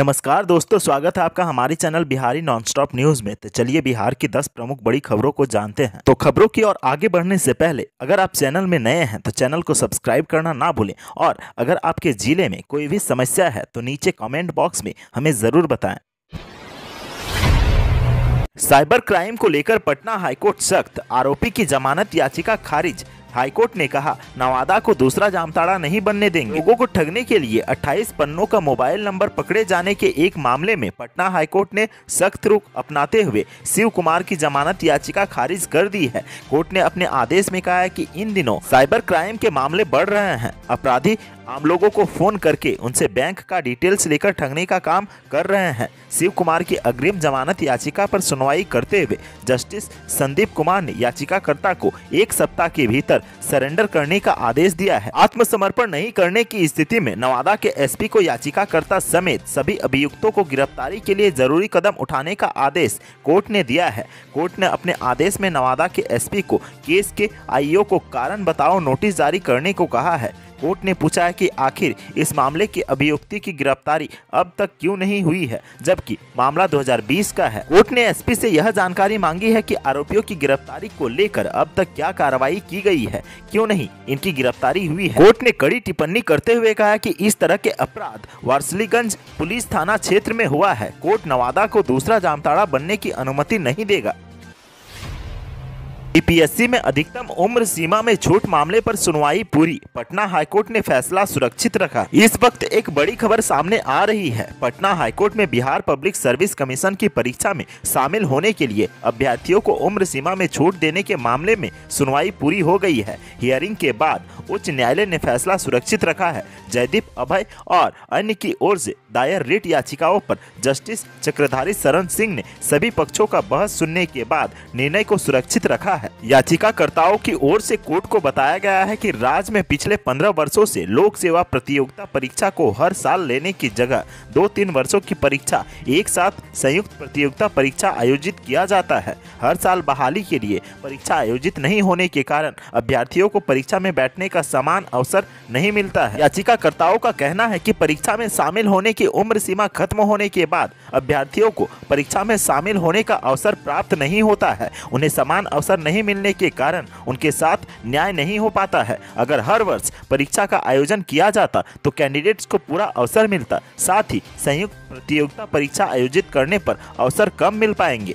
नमस्कार दोस्तों, स्वागत है आपका हमारे चैनल बिहारी नॉनस्टॉप न्यूज में। तो चलिए बिहार की 10 प्रमुख बड़ी खबरों को जानते हैं। तो खबरों की ओर आगे बढ़ने से पहले अगर आप चैनल में नए हैं तो चैनल को सब्सक्राइब करना ना भूलें, और अगर आपके जिले में कोई भी समस्या है तो नीचे कमेंट बॉक्स में हमें जरूर बताएं। साइबर क्राइम को लेकर पटना हाईकोर्ट सख्त, आरोपी की जमानत याचिका खारिज। हाईकोर्ट ने कहा नवादा को दूसरा जामताड़ा नहीं बनने देंगे। लोगों को ठगने के लिए 28 पन्नों का मोबाइल नंबर पकड़े जाने के एक मामले में पटना हाईकोर्ट ने सख्त रुख अपनाते हुए शिव कुमार की जमानत याचिका खारिज कर दी है। कोर्ट ने अपने आदेश में कहा है कि इन दिनों साइबर क्राइम के मामले बढ़ रहे हैं। अपराधी आम लोगों को फोन करके उनसे बैंक का डिटेल्स लेकर ठगने का काम कर रहे हैं। शिव कुमार की अग्रिम जमानत याचिका पर सुनवाई करते हुए जस्टिस संदीप कुमार ने याचिकाकर्ता को 1 सप्ताह के भीतर सरेंडर करने का आदेश दिया है। आत्मसमर्पण नहीं करने की स्थिति में नवादा के एसपी को याचिकाकर्ता समेत सभी अभियुक्तों को गिरफ्तारी के लिए जरूरी कदम उठाने का आदेश कोर्ट ने दिया है। कोर्ट ने अपने आदेश में नवादा के एसपी को केस के आईओ को कारण बताओ नोटिस जारी करने को कहा है। कोर्ट ने पूछा है कि आखिर इस मामले के अभियुक्ति की गिरफ्तारी अब तक क्यों नहीं हुई है, जबकि मामला 2020 का है। कोर्ट ने एसपी से यह जानकारी मांगी है कि आरोपियों की गिरफ्तारी को लेकर अब तक क्या कार्रवाई की गई है, क्यों नहीं इनकी गिरफ्तारी हुई है। कोर्ट ने कड़ी टिप्पणी करते हुए कहा कि इस तरह के अपराध वार्सलीगंज पुलिस थाना क्षेत्र में हुआ है। कोर्ट नवादा को दूसरा जामताड़ा बनने की अनुमति नहीं देगा। यूपीएससी में अधिकतम उम्र सीमा में छूट मामले पर सुनवाई पूरी, पटना हाईकोर्ट ने फैसला सुरक्षित रखा। इस वक्त एक बड़ी खबर सामने आ रही है। पटना हाईकोर्ट में बिहार पब्लिक सर्विस कमीशन की परीक्षा में शामिल होने के लिए अभ्यर्थियों को उम्र सीमा में छूट देने के मामले में सुनवाई पूरी हो गई है। हियरिंग के बाद उच्च न्यायालय ने फैसला सुरक्षित रखा है। जयदीप अभय और अन्य की ओर से दायर रिट याचिकाओं पर जस्टिस चक्रधारी शरण सिंह ने सभी पक्षों का बहस सुनने के बाद निर्णय को सुरक्षित रखा है। याचिकाकर्ताओं की ओर से कोर्ट को बताया गया है कि राज्य में पिछले 15 वर्षों से लोक सेवा प्रतियोगिता परीक्षा को हर साल लेने की जगह 2-3 वर्षों की परीक्षा एक साथ संयुक्त प्रतियोगिता परीक्षा आयोजित किया जाता है। हर साल बहाली के लिए परीक्षा आयोजित नहीं होने के कारण अभ्यर्थियों को परीक्षा में बैठने का समान अवसर नहीं मिलता है। याचिकाकर्ताओं का कहना है कि परीक्षा में शामिल होने की उम्र सीमा खत्म होने के बाद अभ्यर्थियों को परीक्षा में शामिल होने का अवसर प्राप्त नहीं होता है। उन्हें समान अवसर नहीं मिलने के कारण उनके साथ न्याय नहीं हो पाता है। अगर हर वर्ष परीक्षा का आयोजन किया जाता तो कैंडिडेट्स को पूरा अवसर मिलता, साथ ही संयुक्त प्रतियोगिता परीक्षा आयोजित करने पर अवसर कम मिल पाएंगे।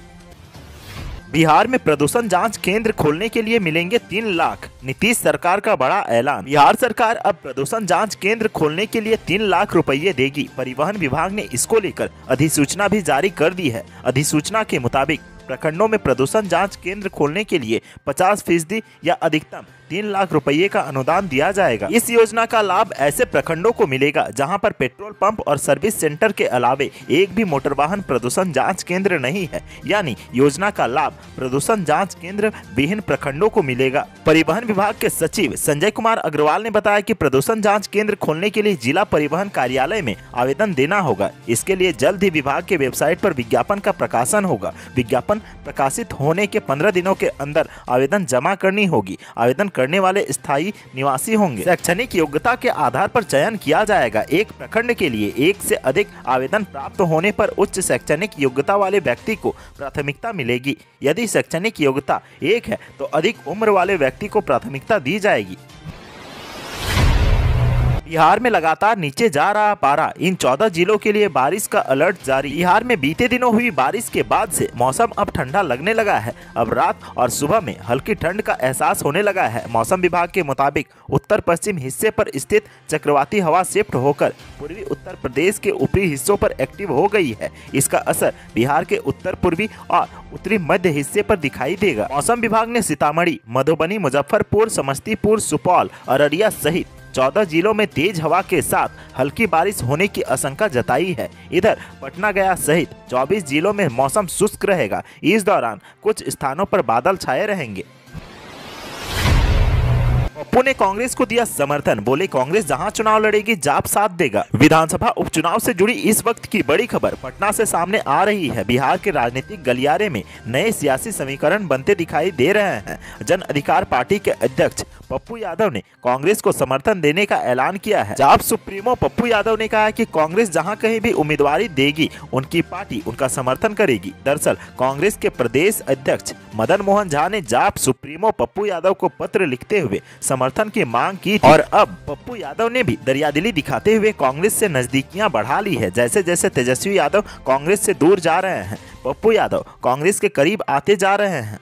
बिहार में प्रदूषण जांच केंद्र खोलने के लिए मिलेंगे 3 लाख, नीतीश सरकार का बड़ा ऐलान। बिहार सरकार अब प्रदूषण जांच केंद्र खोलने के लिए 3 लाख रुपए देगी। परिवहन विभाग ने इसको लेकर अधिसूचना भी जारी कर दी है। अधिसूचना के मुताबिक प्रखंडों में प्रदूषण जांच केंद्र खोलने के लिए 50% या अधिकतम 3 लाख रुपए का अनुदान दिया जाएगा। इस योजना का लाभ ऐसे प्रखंडों को मिलेगा जहां पर पेट्रोल पंप और सर्विस सेंटर के अलावे एक भी मोटर वाहन प्रदूषण जांच केंद्र नहीं है, यानी योजना का लाभ प्रदूषण जांच केंद्र विहीन प्रखंडों को मिलेगा। परिवहन विभाग के सचिव संजय कुमार अग्रवाल ने बताया कि प्रदूषण जाँच केंद्र खोलने के लिए जिला परिवहन कार्यालय में आवेदन देना होगा। इसके लिए जल्द ही विभाग के वेबसाइट पर विज्ञापन का प्रकाशन होगा। विज्ञापन प्रकाशित होने के 15 दिनों के अंदर आवेदन जमा करनी होगी। आवेदन करने वाले स्थायी निवासी होंगे। शैक्षणिक योग्यता के आधार पर चयन किया जाएगा। एक प्रखंड के लिए 1 से अधिक आवेदन प्राप्त होने पर उच्च शैक्षणिक योग्यता वाले व्यक्ति को प्राथमिकता मिलेगी। यदि शैक्षणिक योग्यता 1 है तो अधिक उम्र वाले व्यक्ति को प्राथमिकता दी जाएगी। बिहार में लगातार नीचे जा रहा पारा, इन 14 जिलों के लिए बारिश का अलर्ट जारी। बिहार में बीते दिनों हुई बारिश के बाद से मौसम अब ठंडा लगने लगा है। अब रात और सुबह में हल्की ठंड का एहसास होने लगा है। मौसम विभाग के मुताबिक उत्तर पश्चिम हिस्से पर स्थित चक्रवाती हवा शिफ्ट होकर पूर्वी उत्तर प्रदेश के ऊपरी हिस्सों पर एक्टिव हो गई है। इसका असर बिहार के उत्तर पूर्वी और उत्तरी मध्य हिस्से पर दिखाई देगा। मौसम विभाग ने सीतामढ़ी, मधुबनी, मुजफ्फरपुर, समस्तीपुर, सुपौल, अररिया सहित 14 जिलों में तेज हवा के साथ हल्की बारिश होने की आशंका जताई है। इधर पटना, गया सहित 24 जिलों में मौसम शुष्क रहेगा। इस दौरान कुछ स्थानों पर बादल छाए रहेंगे। पप्पू ने कांग्रेस को दिया समर्थन, बोले कांग्रेस जहां चुनाव लड़ेगी जाप साथ देगा। विधानसभा उपचुनाव से जुड़ी इस वक्त की बड़ी खबर पटना से सामने आ रही है। बिहार के राजनीतिक गलियारे में नए सियासी समीकरण बनते दिखाई दे रहे हैं। जन अधिकार पार्टी के अध्यक्ष पप्पू यादव ने कांग्रेस को समर्थन देने का ऐलान किया है। जाप सुप्रीमो पप्पू यादव ने कहा कि कांग्रेस जहां कहीं भी उम्मीदवारी देगी उनकी पार्टी उनका समर्थन करेगी। दरअसल कांग्रेस के प्रदेश अध्यक्ष मदन मोहन झा ने जाप सुप्रीमो पप्पू यादव को पत्र लिखते हुए समर्थन की मांग की और अब पप्पू यादव ने भी दरियादिली दिखाते हुए कांग्रेस से नजदीकियां बढ़ा ली है। जैसे जैसे तेजस्वी यादव कांग्रेस से दूर जा रहे हैं, पप्पू यादव कांग्रेस के करीब आते जा रहे हैं।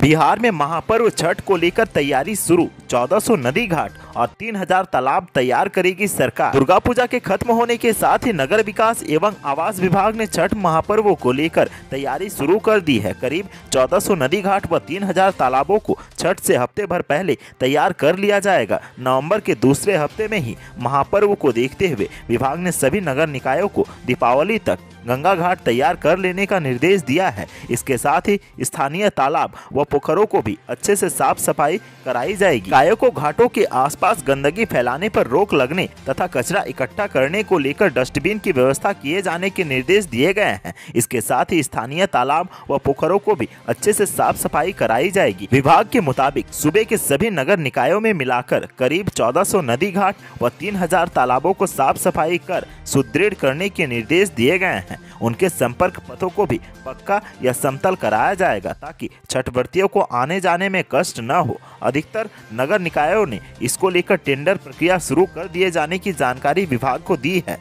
बिहार में महापर्व छठ को लेकर तैयारी शुरू। 1400 नदी घाट और 3000 तालाब तैयार करेगी सरकार। दुर्गा पूजा के खत्म होने के साथ ही नगर विकास एवं आवास विभाग ने छठ महापर्व को लेकर तैयारी शुरू कर दी है। करीब 1400 नदी घाट व 3000 तालाबों को छठ से हफ्ते भर पहले तैयार कर लिया जाएगा। नवंबर के दूसरे हफ्ते में ही महापर्व को देखते हुए विभाग ने सभी नगर निकायों को दीपावली तक गंगा घाट तैयार कर लेने का निर्देश दिया है। इसके साथ ही स्थानीय तालाब व पोखरों को भी अच्छे से साफ सफाई कराई जाएगी। निकायों को घाटों के आसपास गंदगी फैलाने पर रोक लगने तथा कचरा इकट्ठा करने को लेकर डस्टबिन की व्यवस्था किए जाने के निर्देश दिए गए हैं। इसके साथ ही स्थानीय तालाब व पोखरों को भी अच्छे से साफ सफाई कराई जाएगी। विभाग के मुताबिक सूबे के सभी नगर निकायों में मिलाकर करीब 1400 नदी घाट व 3000 तालाबों को साफ सफाई कर सुदृढ़ करने के निर्देश दिए गए हैं। उनके संपर्क पथों को भी पक्का या समतल कराया जाएगा ताकि छठ व्रतियों को आने जाने में कष्ट न हो। अधिकतर नगर निकायों ने इसको लेकर टेंडर प्रक्रिया शुरू कर दिए जाने की जानकारी विभाग को दी है।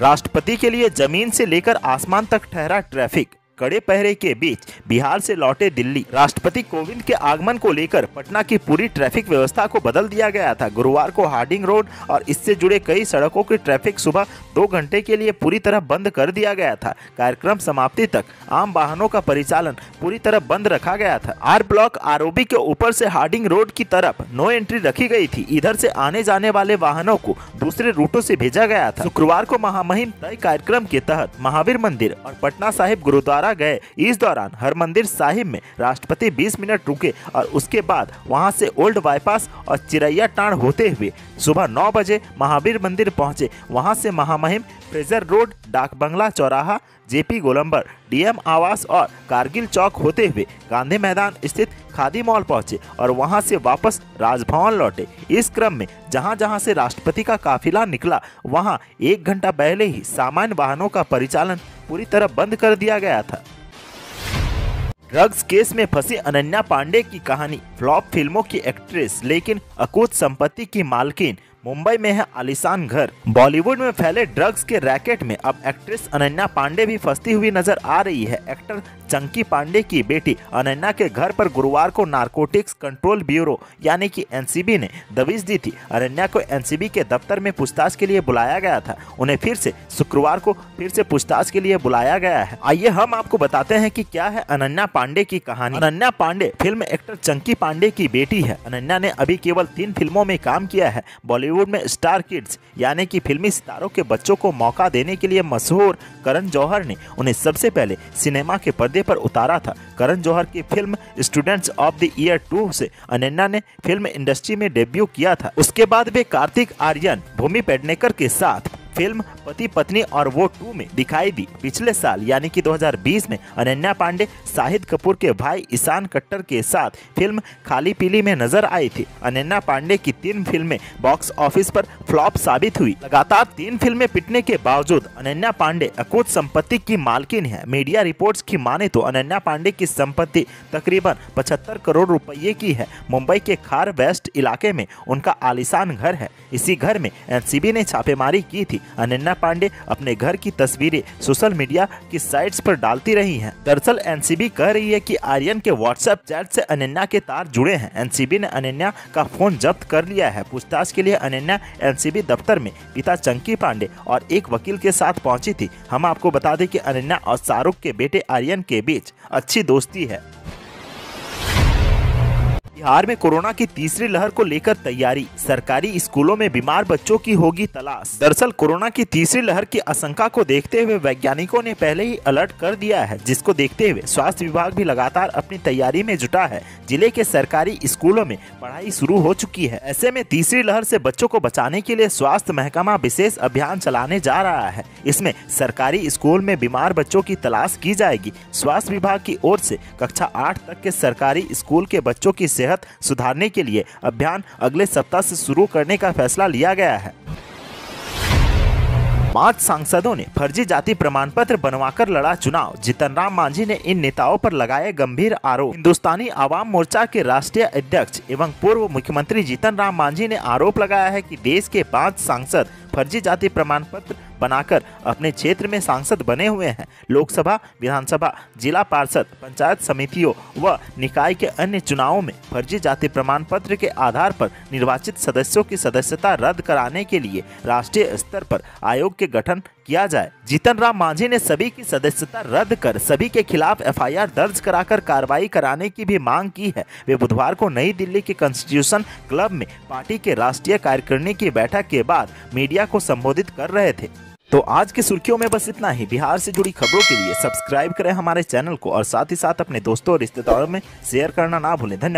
राष्ट्रपति के लिए जमीन से लेकर आसमान तक ठहरा ट्रैफिक। कड़े पहरे के बीच बिहार से लौटे दिल्ली राष्ट्रपति कोविंद के आगमन को लेकर पटना की पूरी ट्रैफिक व्यवस्था को बदल दिया गया था। गुरुवार को हार्डिंग रोड और इससे जुड़े कई सड़कों की ट्रैफिक सुबह 2 घंटे के लिए पूरी तरह बंद कर दिया गया था। कार्यक्रम समाप्ति तक आम वाहनों का परिचालन पूरी तरह बंद रखा गया था। आर ब्लॉक आरओबी के ऊपर से हार्डिंग रोड की तरफ नो एंट्री रखी गई थी। इधर से आने जाने वाले वाहनों को दूसरे रूटों से भेजा गया था। शुक्रवार को महामहिम तय कार्यक्रम के तहत महावीर मंदिर और पटना साहिब गुरुद्वारा गए। इस दौरान हरमंदिर साहिब में राष्ट्रपति 20 मिनट रुके और उसके बाद वहां से ओल्ड बाईपास और चिरैया टांड होते हुए सुबह 9 बजे महावीर मंदिर पहुंचे। वहां से महामहिम फ्रेजर रोड, डाक बंगला चौराहा, जेपी गोलंबर, डीएम आवास और कारगिल चौक होते हुए गांधी मैदान स्थित खादी मॉल पहुंचे और वहां से वापस राजभवन लौटे। इस क्रम में जहां जहां से राष्ट्रपति का काफिला निकला वहां 1 घंटा पहले ही सामान्य वाहनों का परिचालन पूरी तरह बंद कर दिया गया था। ड्रग्स केस में फंसी अनन्या पांडे की कहानी। फ्लॉप फिल्मों की एक्ट्रेस लेकिन अकूत संपत्ति की मालकिन। मुंबई में है आलीशान घर। बॉलीवुड में फैले ड्रग्स के रैकेट में अब एक्ट्रेस अनन्या पांडे भी फंसती हुई नजर आ रही है। एक्टर चंकी पांडे की बेटी अनन्या के घर पर गुरुवार को नारकोटिक्स कंट्रोल ब्यूरो यानी कि एनसीबी ने दबिश दी थी। अनन्या को एनसीबी के दफ्तर में पूछताछ के लिए बुलाया गया था। उन्हें शुक्रवार को फिर से पूछताछ के लिए बुलाया गया है। आइए हम आपको बताते हैं कि क्या है अनन्या पांडे की कहानी। अनन्या पांडे फिल्म एक्टर चंकी पांडे की बेटी है। अनन्या ने अभी केवल 3 फिल्मों में काम किया है। बॉलीवुड में स्टार किड्स यानी कि फिल्मी सितारों के बच्चों को मौका देने के लिए मशहूर करण जौहर ने उन्हें सबसे पहले सिनेमा के पर्दे पर उतारा था। करण जौहर की film students of the Year 2 से अनन्या ने फिल्म इंडस्ट्री में डेब्यू किया था। उसके बाद वे कार्तिक आर्यन, भूमि पेड़नेकर के साथ फिल्म पति पत्नी और वो टू में दिखाई दी। पिछले साल यानी कि 2020 में अनन्या पांडे शाहिद कपूर के भाई ईशान कट्टर के साथ फिल्म खाली पीली में नजर आई थी। अनन्या पांडे की 3 फिल्में बॉक्स ऑफिस पर फ्लॉप साबित हुई। लगातार 3 फिल्में पिटने के बावजूद अनन्या पांडे अकूत संपत्ति की मालकिन है। मीडिया रिपोर्ट्स की माने तो अनन्या पांडे की संपत्ति तकरीबन 75 करोड़ रुपये की है। मुंबई के खार वेस्ट इलाके में उनका आलीशान घर है। इसी घर में एनसीबी ने छापेमारी की थी। अनन्या पांडे अपने घर की तस्वीरें सोशल मीडिया की साइट्स पर डालती रही हैं। दरअसल एनसीबी कह रही है कि आर्यन के व्हाट्सएप चैट से अनन्या के तार जुड़े हैं। एनसीबी ने अनन्या का फोन जब्त कर लिया है। पूछताछ के लिए अनन्या एनसीबी दफ्तर में पिता चंकी पांडे और एक वकील के साथ पहुंची थी। हम आपको बता दें कि अनन्या और शाहरुख के बेटे आर्यन के बीच अच्छी दोस्ती है। बिहार में कोरोना की तीसरी लहर को लेकर तैयारी, सरकारी स्कूलों में बीमार बच्चों की होगी तलाश। दरअसल कोरोना की तीसरी लहर की आशंका को देखते हुए वैज्ञानिकों ने पहले ही अलर्ट कर दिया है, जिसको देखते हुए स्वास्थ्य विभाग भी लगातार अपनी तैयारी में जुटा है। जिले के सरकारी स्कूलों में पढ़ाई शुरू हो चुकी है। ऐसे में तीसरी लहर से बच्चों को बचाने के लिए स्वास्थ्य महकमा विशेष अभियान चलाने जा रहा है। इसमें सरकारी स्कूल में बीमार बच्चों की तलाश की जाएगी। स्वास्थ्य विभाग की ओर से कक्षा 8 तक के सरकारी स्कूल के बच्चों की सेहत सुधारने के लिए अभियान अगले सप्ताह से शुरू करने का फैसला लिया गया है। 5 सांसदों ने फर्जी जाति प्रमाण पत्र बनवाकर लड़ा चुनाव, जीतन राम मांझी ने इन नेताओं पर लगाए गंभीर आरोप। हिंदुस्तानी आवाम मोर्चा के राष्ट्रीय अध्यक्ष एवं पूर्व मुख्यमंत्री जीतन राम मांझी ने आरोप लगाया है कि देश के 5 सांसद फर्जी जाति प्रमाण पत्र बनाकर अपने क्षेत्र में सांसद बने हुए हैं। लोकसभा, विधानसभा, जिला पार्षद, पंचायत समितियों व निकाय के अन्य चुनावों में फर्जी जाति प्रमाण पत्र के आधार पर निर्वाचित सदस्यों की सदस्यता रद्द कराने के लिए राष्ट्रीय स्तर पर आयोग के गठन किया जाए। जीतन राम मांझी ने सभी की सदस्यता रद्द कर सभी के खिलाफ एफआईआर दर्ज कराकर कार्रवाई कराने की भी मांग की है। वे बुधवार को नई दिल्ली के कॉन्स्टिट्यूशन क्लब में पार्टी के राष्ट्रीय कार्यकारिणी की बैठक के बाद मीडिया को संबोधित कर रहे थे। तो आज की सुर्खियों में बस इतना ही। बिहार से जुड़ी खबरों के लिए सब्सक्राइब करें हमारे चैनल को और साथ ही साथ अपने दोस्तों और रिश्तेदारों में शेयर करना ना भूलें। धन्यवाद।